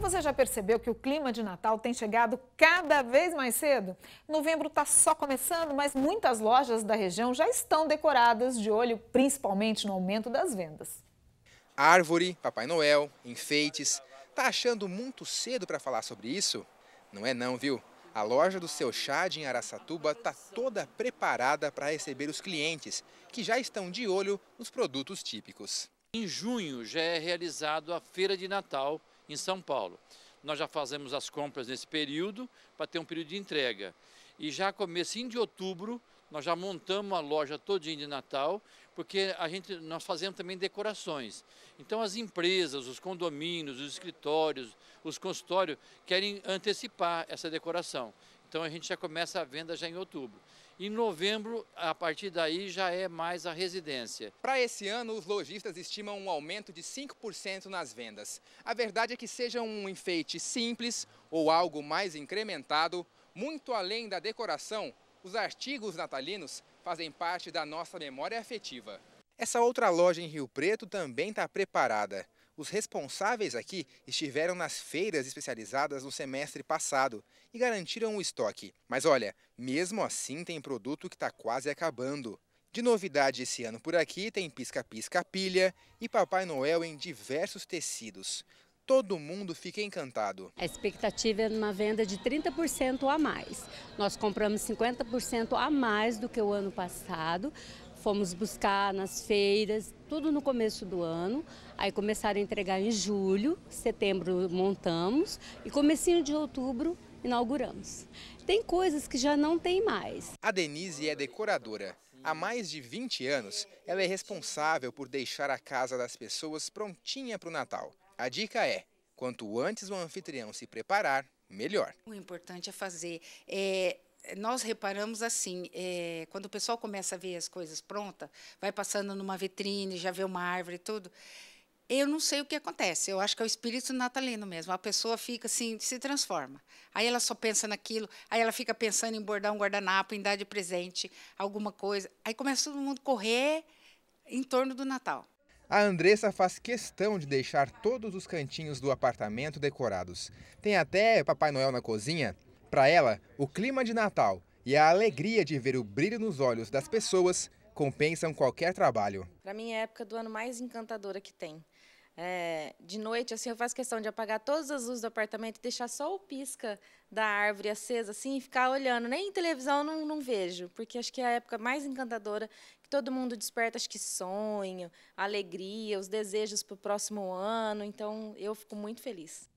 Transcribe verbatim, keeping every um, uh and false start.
Você já percebeu que o clima de Natal tem chegado cada vez mais cedo? Novembro está só começando, mas muitas lojas da região já estão decoradas, de olho principalmente no aumento das vendas. Árvore, Papai Noel, enfeites. Tá achando muito cedo para falar sobre isso? Não é não, viu? A loja do Seu Chad em Araçatuba está toda preparada para receber os clientes, que já estão de olho nos produtos típicos. Em junho já é realizado a Feira de Natal em São Paulo. Nós já fazemos as compras nesse período para ter um período de entrega. E já comecinho de outubro, nós já montamos a loja todinha de Natal, porque a gente, nós fazemos também decorações. Então as empresas, os condomínios, os escritórios, os consultórios querem antecipar essa decoração. Então a gente já começa a venda já em outubro. Em novembro, a partir daí, já é mais a residência. Para esse ano, os lojistas estimam um aumento de cinco por cento nas vendas. A verdade é que seja um enfeite simples ou algo mais incrementado, muito além da decoração, os artigos natalinos fazem parte da nossa memória afetiva. Essa outra loja em Rio Preto também está preparada. Os responsáveis aqui estiveram nas feiras especializadas no semestre passado e garantiram o estoque. Mas olha, mesmo assim tem produto que está quase acabando. De novidade esse ano por aqui tem pisca-pisca pilha e Papai Noel em diversos tecidos. Todo mundo fica encantado. A expectativa é uma venda de trinta por cento a mais. Nós compramos cinquenta por cento a mais do que o ano passado. Fomos buscar nas feiras, tudo no começo do ano. Aí começaram a entregar em julho, setembro montamos e comecinho de outubro inauguramos. Tem coisas que já não tem mais. A Denise é decoradora. Há mais de vinte anos, ela é responsável por deixar a casa das pessoas prontinha para o Natal. A dica é, quanto antes o anfitrião se preparar, melhor. O importante é fazer. É, nós reparamos assim, é, quando o pessoal começa a ver as coisas prontas, vai passando numa vitrine, já vê uma árvore e tudo, eu não sei o que acontece. Eu acho que é o espírito natalino mesmo. A pessoa fica assim, se transforma. Aí ela só pensa naquilo, aí ela fica pensando em bordar um guardanapo, em dar de presente, alguma coisa. Aí começa todo mundo a correr em torno do Natal. A Andressa faz questão de deixar todos os cantinhos do apartamento decorados. Tem até Papai Noel na cozinha. Para ela, o clima de Natal e a alegria de ver o brilho nos olhos das pessoas compensam qualquer trabalho. Para mim é a época do ano mais encantadora que tem. É, de noite, assim, eu faço questão de apagar todas as luzes do apartamento e deixar só o pisca da árvore acesa, assim, e ficar olhando. Nem em televisão não, não vejo, porque acho que é a época mais encantadora, que todo mundo desperta, acho que sonho, alegria, os desejos para o próximo ano. Então, eu fico muito feliz.